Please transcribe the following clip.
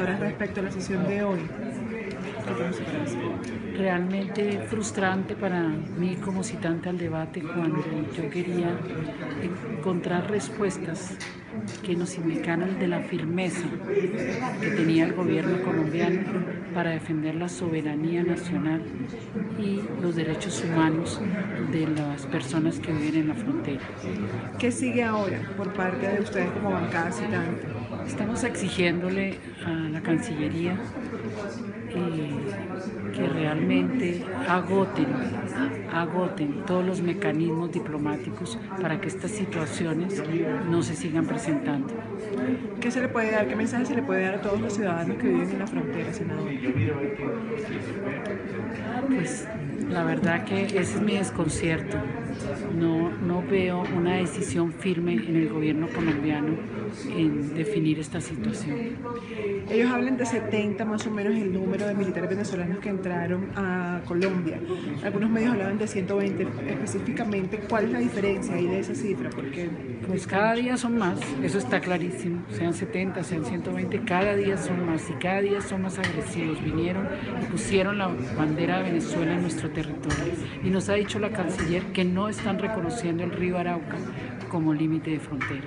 Respecto a la sesión de hoy, realmente frustrante para mí como citante al debate cuando yo quería encontrar respuestas que nos indicaran de la firmeza que tenía el gobierno colombiano para defender la soberanía nacional y los derechos humanos de las personas que viven en la frontera. ¿Qué sigue ahora por parte de ustedes como bancada citante? Estamos exigiéndole a la Cancillería que realmente agoten todos los mecanismos diplomáticos para que estas situaciones no se sigan presentando. ¿Qué se le puede dar? ¿Qué mensaje se le puede dar a todos los ciudadanos que viven en la frontera, senador? Pues la verdad que ese es mi desconcierto. No veo una decisión firme en el gobierno colombiano en definir esta situación. Ellos hablan de 70 más o menos el número de militares venezolanos que entraron a Colombia. Algunos medios hablaban de 120 específicamente. ¿Cuál es la diferencia ahí de esa cifra? Porque pues cada día son más, eso está clarísimo. Sean 70, sean 120, cada día son más y cada día son más agresivos. Vinieron y pusieron la bandera de Venezuela en nuestro territorio. Y nos ha dicho la canciller que no están reconociendo el río Arauca como límite de frontera.